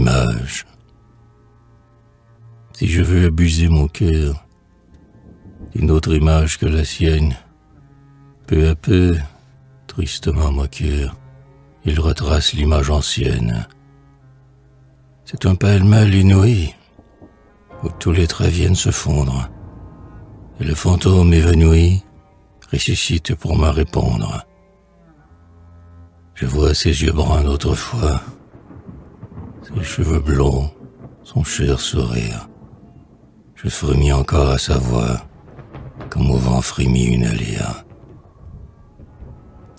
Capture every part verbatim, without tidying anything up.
image. Si je veux abuser mon cœur d'une autre image que la sienne, peu à peu, tristement mon cœur, il retrace l'image ancienne. C'est un pêle-mêle inouï, où tous les traits viennent se fondre, et le fantôme évanoui ressuscite pour me répondre. Je vois ses yeux bruns d'autrefois, ses cheveux blonds, son cher sourire. Je frémis encore à sa voix, comme au vent frémit une lyre.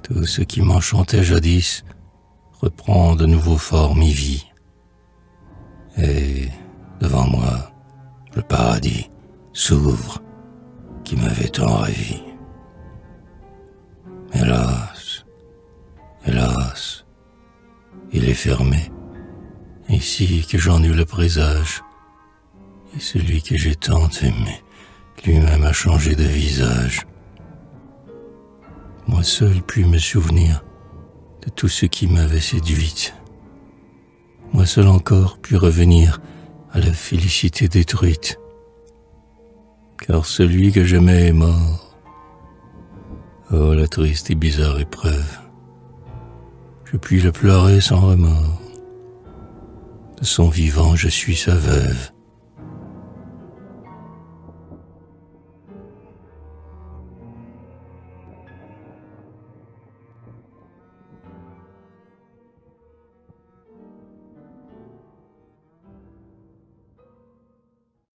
Tout ce qui m'enchantait jadis reprend de nouveau forme et vie. Et devant moi, le paradis s'ouvre qui m'avait tant ravi. Hélas, hélas, il est fermé, ainsi que j'en eus le présage, et celui que j'ai tant aimé, lui-même a changé de visage. Moi seul puis me souvenir de tout ce qui m'avait séduite. Moi seul encore puis revenir à la félicité détruite. Car celui que j'aimais est mort. Oh, la triste et bizarre épreuve. Je puis le pleurer sans remords. De son vivant, je suis sa veuve.